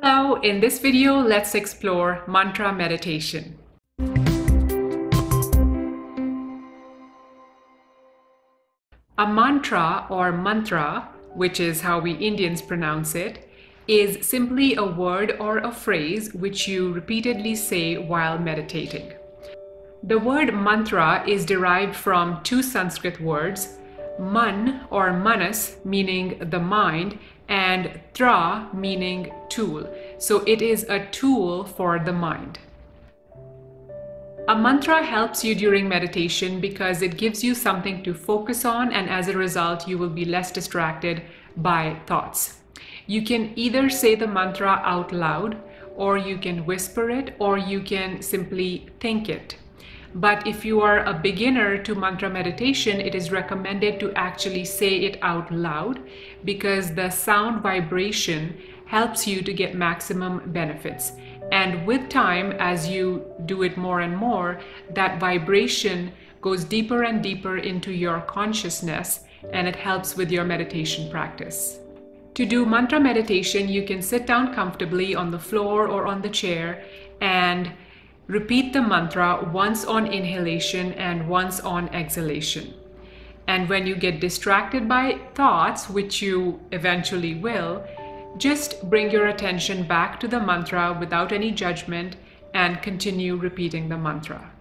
Hello, in this video, let's explore mantra meditation. A mantra or mantra, which is how we Indians pronounce it, is simply a word or a phrase which you repeatedly say while meditating. The word mantra is derived from two Sanskrit words, man or manas meaning the mind and tra meaning tool. So it is a tool for the mind. A mantra helps you during meditation because it gives you something to focus on, and as a result you will be less distracted by thoughts. You can either say the mantra out loud, or you can whisper it, or you can simply think it. But if you are a beginner to mantra meditation, it is recommended to actually say it out loud because the sound vibration helps you to get maximum benefits. And with time, as you do it more and more, that vibration goes deeper and deeper into your consciousness, and it helps with your meditation practice. To do mantra meditation, you can sit down comfortably on the floor or on the chair and repeat the mantra once on inhalation and once on exhalation. And when you get distracted by thoughts, which you eventually will, just bring your attention back to the mantra without any judgment and continue repeating the mantra.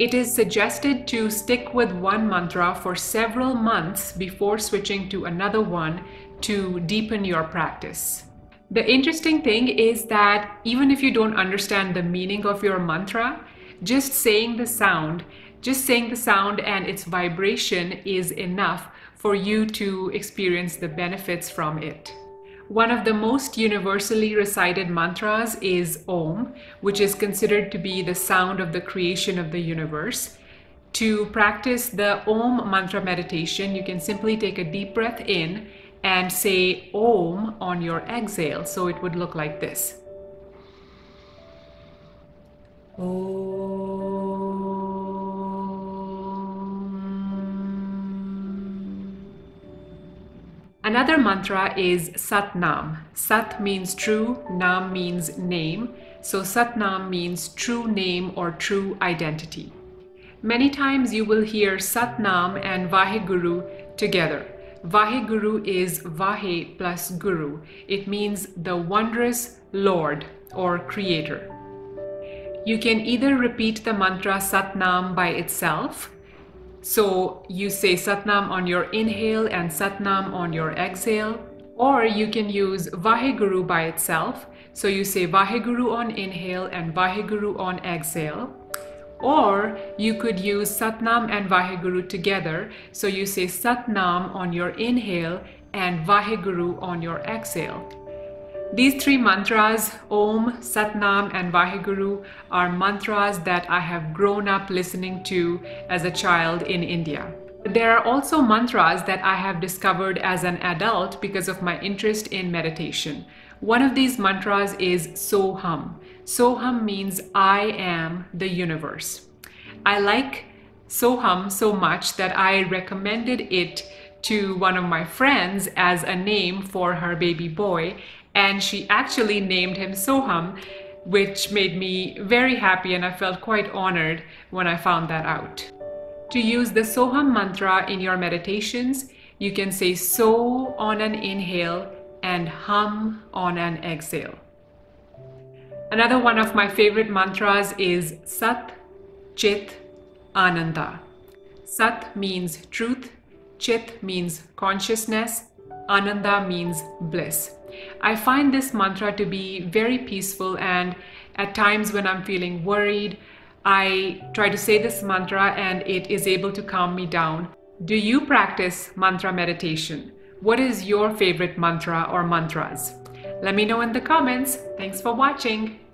It is suggested to stick with one mantra for several months before switching to another one to deepen your practice. The interesting thing is that even if you don't understand the meaning of your mantra, just saying the sound and its vibration is enough for you to experience the benefits from it. One of the most universally recited mantras is Om, which is considered to be the sound of the creation of the universe. To practice the Om mantra meditation, you can simply take a deep breath in and say Om on your exhale, so it would look like this. Om. Another mantra is Sat Naam. Sat means true, Naam means name. So Sat Naam means true name or true identity. Many times you will hear Sat Naam and Waheguru together. Waheguru is Vahe plus Guru. It means the wondrous Lord or Creator. You can either repeat the mantra Sat Naam by itself. So you say Sat Naam on your inhale and Sat Naam on your exhale. Or you can use Waheguru by itself. So you say Waheguru on inhale and Waheguru on exhale. Or you could use Sat Naam and Waheguru together. So you say Sat Naam on your inhale and Waheguru on your exhale. These three mantras, Om, Sat Naam and Waheguru, are mantras that I have grown up listening to as a child in India. There are also mantras that I have discovered as an adult because of my interest in meditation. One of these mantras is Soham. Soham means I am the universe. I like Soham so much that I recommended it to one of my friends as a name for her baby boy, and she actually named him Soham, which made me very happy, and I felt quite honored when I found that out. To use the Soham mantra in your meditations, you can say So on an inhale and Hum on an exhale. Another one of my favorite mantras is Sat Chit Ananda. Sat means truth, Chit means consciousness, Ananda means bliss. I find this mantra to be very peaceful, and at times when I'm feeling worried, I try to say this mantra and it is able to calm me down. Do you practice mantra meditation? What is your favorite mantra or mantras? Let me know in the comments. Thanks for watching.